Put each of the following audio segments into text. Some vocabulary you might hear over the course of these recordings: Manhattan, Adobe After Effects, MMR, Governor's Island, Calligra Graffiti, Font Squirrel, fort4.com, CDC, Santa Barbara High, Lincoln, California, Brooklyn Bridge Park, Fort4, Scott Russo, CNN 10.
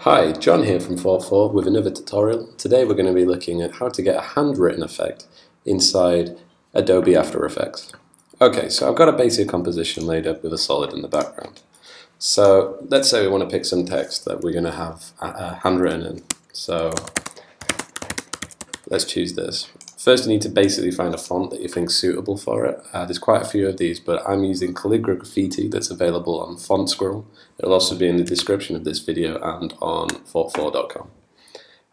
Hi, John here from Fort4 with another tutorial. Today we're going to be looking at how to get a handwritten effect inside Adobe After Effects. Okay, so I've got a basic composition laid up with a solid in the background. So let's say we want to pick some text that we're going to have handwritten in. So let's choose this. First you need to basically find a font that you think is suitable for it. There's quite a few of these, but I'm using Calligra Graffiti that's available on Font Squirrel. It'll also be in the description of this video and on fort4.com.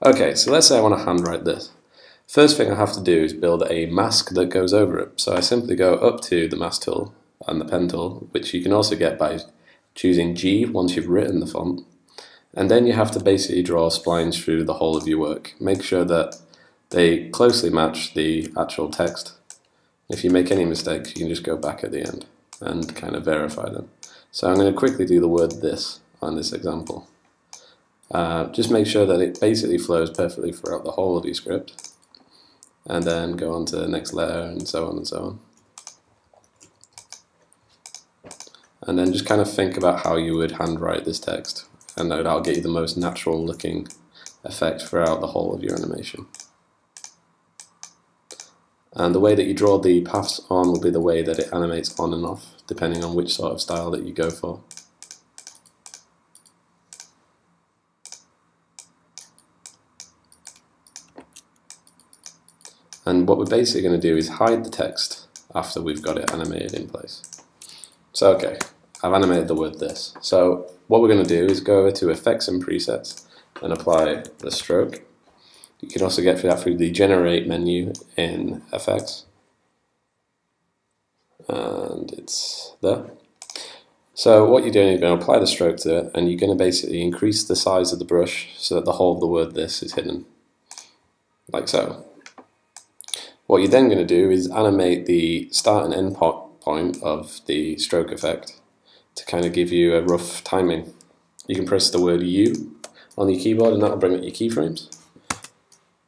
Okay, so let's say I want to handwrite this. First thing I have to do is build a mask that goes over it. So I simply go up to the mask tool and the pen tool, which you can also get by choosing G once you've written the font. And then you have to basically draw splines through the whole of your work. Make sure that they closely match the actual text. If you make any mistakes, you can just go back at the end and kind of verify them. So I'm going to quickly do the word this on this example. Just make sure that it basically flows perfectly throughout the whole of your script, and then go on to the next letter and so on and so on. And then just kind of think about how you would handwrite this text, and that'll get you the most natural looking effect throughout the whole of your animation. And the way that you draw the paths on will be the way that it animates on and off, depending on which sort of style that you go for. And what we're basically going to do is hide the text after we've got it animated in place. So okay, I've animated the word this. So what we're going to do is go over to Effects and Presets and apply the stroke. You can also get that through the Generate menu in Effects, and it's there. So what you're doing is you're going to apply the stroke to it, and you're going to basically increase the size of the brush so that the whole of the word this is hidden, like so. What you're then going to do is animate the start and end point of the stroke effect to kind of give you a rough timing. You can press the word U on your keyboard, and that'll bring up your keyframes.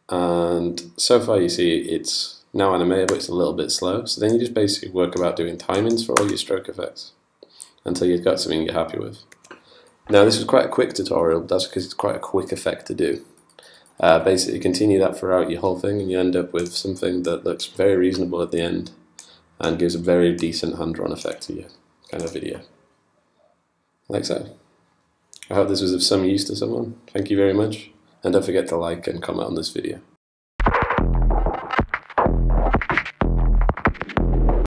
And so far you see it's now animated, but it's a little bit slow. So then you just basically work about doing timings for all your stroke effects until you've got something you're happy with. Now this is quite a quick tutorial, but that's because it's quite a quick effect to do. Basically continue that throughout your whole thing, and you end up with something that looks very reasonable at the end and gives a very decent hand-drawn effect to your kind of video. Like so. I hope this was of some use to someone. Thank you very much. And don't forget to like and comment on this video.